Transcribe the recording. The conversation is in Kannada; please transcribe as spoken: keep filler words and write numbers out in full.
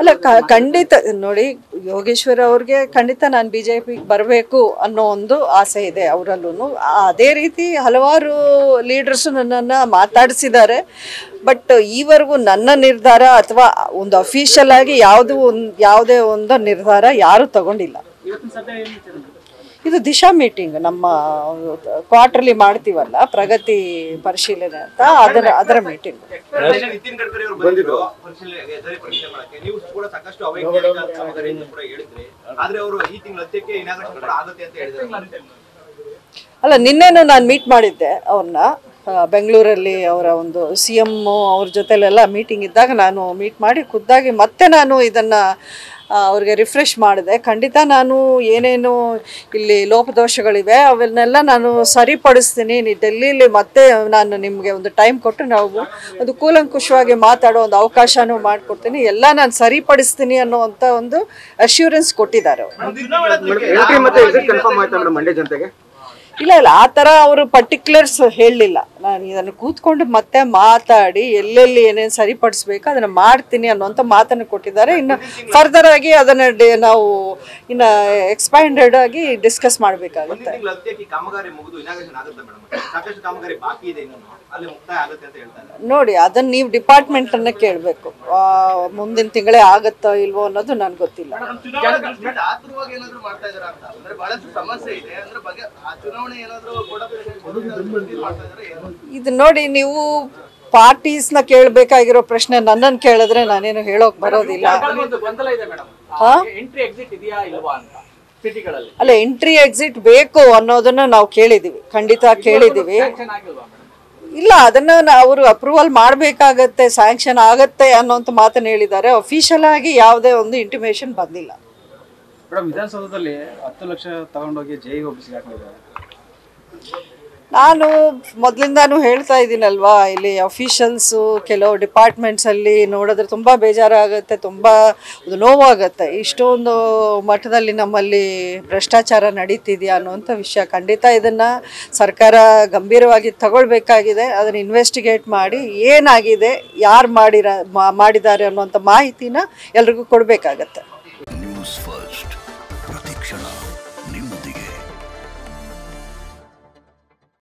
ಅಲ್ಲ ಖಂಡಿತ ನೋಡಿ ಯೋಗೇಶ್ವರ ಅವ್ರಿಗೆ ಖಂಡಿತ ನಾನು ಬಿಜೆಪಿಗೆ ಬರಬೇಕು ಅನ್ನೋ ಒಂದು ಆಸೆ ಇದೆ ಅವರಲ್ಲೂ. ಅದೇ ರೀತಿ ಹಲವಾರು ಲೀಡರ್ಸ್ ನನ್ನನ್ನು ಮಾತಾಡಿಸಿದ್ದಾರೆ. ಬಟ್ ಈವರೆಗೂ ನನ್ನ ನಿರ್ಧಾರ ಅಥವಾ ಒಂದು ಅಫಿಷಿಯಲ್ ಆಗಿ ಯಾವುದು ಒಂದು ಯಾವುದೇ ಒಂದು ನಿರ್ಧಾರ ಯಾರೂ ತಗೊಂಡಿಲ್ಲ. ಇದು ದಿಶಾ ಮೀಟಿಂಗ್ ನಮ್ಮ ಕ್ವಾರ್ಟರ್ಲಿ ಮಾಡ್ತೀವಲ್ಲ ಪ್ರಗತಿ ಪರಿಶೀಲನೆ ಅಂತ, ಅದರ ಅದರ ಮೀಟಿಂಗ್. ಅಲ್ಲ ನಿನ್ನೇನು ನಾನು ಮೀಟ್ ಮಾಡಿದ್ದೆ ಅವ್ರನ್ನ ಬೆಂಗಳೂರಲ್ಲಿ, ಅವರ ಒಂದು ಸಿ ಎಮ್ ಅವ್ರ ಜೊತೆಲೆಲ್ಲ ಮೀಟಿಂಗ್ ಇದ್ದಾಗ ನಾನು ಮೀಟ್ ಮಾಡಿ ಖುದ್ದಾಗಿ ಮತ್ತೆ ನಾನು ಇದನ್ನು ಅವ್ರಿಗೆ ರಿಫ್ರೆಶ್ ಮಾಡಿದೆ. ಖಂಡಿತ ನಾನು ಏನೇನು ಇಲ್ಲಿ ಲೋಪದೋಷಗಳಿವೆ ಅವನ್ನೆಲ್ಲ ನಾನು ಸರಿಪಡಿಸ್ತೀನಿ. ನೀ ಡೆಲ್ಲಿಯಲ್ಲಿ ಮತ್ತೆ ನಾನು ನಿಮಗೆ ಒಂದು ಟೈಮ್ ಕೊಟ್ಟು ನಾವು ಒಂದು ಕೂಲಂಕುಷವಾಗಿ ಮಾತಾಡೋ ಒಂದು ಅವಕಾಶನೂ ಮಾಡಿಕೊಡ್ತೀನಿ. ಎಲ್ಲ ನಾನು ಸರಿಪಡಿಸ್ತೀನಿ ಅನ್ನೋವಂಥ ಒಂದು ಅಶ್ಯೂರೆನ್ಸ್ ಕೊಟ್ಟಿದ್ದಾರೆ ಅವರು. ಇಲ್ಲ ಇಲ್ಲ ಆ ಥರ ಅವರು ಪರ್ಟಿಕ್ಯುಲರ್ಸ್ ಹೇಳಲಿಲ್ಲ. ನಾನು ಇದನ್ನು ಕೂತ್ಕೊಂಡು ಮತ್ತೆ ಮಾತಾಡಿ ಎಲ್ಲೆಲ್ಲಿ ಏನೇನು ಸರಿಪಡಿಸ್ಬೇಕು ಅದನ್ನು ಮಾಡ್ತೀನಿ ಅನ್ನೋಂಥ ಮಾತನ್ನು ಕೊಟ್ಟಿದ್ದಾರೆ. ಇನ್ನು ಫರ್ದರ್ ಆಗಿ ಅದನ್ನು ಡೇ ನಾವು ಇನ್ನು ಎಕ್ಸ್ಪ್ಯಾಂಡೆಡ್ ಆಗಿ ಡಿಸ್ಕಸ್ ಮಾಡಬೇಕಾಗುತ್ತೆ. ನೋಡಿ ಅದನ್ನು ನೀವು ಡಿಪಾರ್ಟ್ಮೆಂಟನ್ನು ಕೇಳಬೇಕು. ಮುಂದಿನ ತಿಂಗಳೇ ಆಗುತ್ತೋ ಇಲ್ವೋ ಅನ್ನೋದು ನನಗೆ ಗೊತ್ತಿಲ್ಲ. ಇದು ನೋಡಿ ನೀವು ಪಾರ್ಟೀಸ್ನ ಕೇಳಬೇಕಾಗಿರೋ ಪ್ರಶ್ನೆ ನನ್ನನ್ನು ಕೇಳಿದ್ರೆ ನಾನೇನು ಹೇಳೋಕೆ ಬರೋದಿಲ್ಲ. ಅಲ್ಲ ಎಂಟ್ರಿ ಎಕ್ಸಿಟ್ ಬೇಕು ಅನ್ನೋದನ್ನ ನಾವು ಕೇಳಿದೀವಿ, ಖಂಡಿತ ಕೇಳಿದೀವಿ. ಇಲ್ಲ ಅದನ್ನು ಅವರು ಅಪ್ರೂವಲ್ ಮಾಡಬೇಕಾಗತ್ತೆ, ಸ್ಯಾಂಕ್ಷನ್ ಆಗತ್ತೆ ಅನ್ನೋಂಥ ಮಾತನ್ನು ಹೇಳಿದ್ದಾರೆ. ಅಫಿಷಿಯಲ್ ಆಗಿ ಯಾವುದೇ ಒಂದು ಇಂಟಿಮೇಷನ್ ಬಂದಿಲ್ಲ. ಮೇಡಮ್ ವಿಧಾನಸೌಧದಲ್ಲಿ ಹತ್ತು ಲಕ್ಷ ತಗೊಂಡೋಗಿ ಜೈಗೆ ಒಪ್ಪಿಸಿ ಹಾಕಿದ್ದಾರೆ. ನಾನು ಮೊದಲಿಂದಾನು ಹೇಳ್ತಾ ಇದ್ದೀನಲ್ವಾ, ಇಲ್ಲಿ ಅಫಿಷಿಯಲ್ಸು ಕೆಲವು ಡಿಪಾರ್ಟ್ಮೆಂಟ್ಸಲ್ಲಿ ನೋಡಿದ್ರೆ ತುಂಬ ಬೇಜಾರಾಗುತ್ತೆ, ತುಂಬ ನೋವಾಗುತ್ತೆ. ಇಷ್ಟೊಂದು ಮಟ್ಟದಲ್ಲಿ ನಮ್ಮಲ್ಲಿ ಭ್ರಷ್ಟಾಚಾರ ನಡೀತಿದೆಯಾ ಅನ್ನೋಂಥ ವಿಷಯ. ಖಂಡಿತ ಇದನ್ನು ಸರ್ಕಾರ ಗಂಭೀರವಾಗಿ ತಗೊಳ್ಬೇಕಾಗಿದೆ. ಅದನ್ನು ಇನ್ವೆಸ್ಟಿಗೇಟ್ ಮಾಡಿ ಏನಾಗಿದೆ, ಯಾರು ಮಾಡಿರ ಮಾಡಿದ್ದಾರೆ ಅನ್ನೋಂಥ ಮಾಹಿತಿನ ಎಲ್ರಿಗೂ ಕೊಡಬೇಕಾಗತ್ತೆ.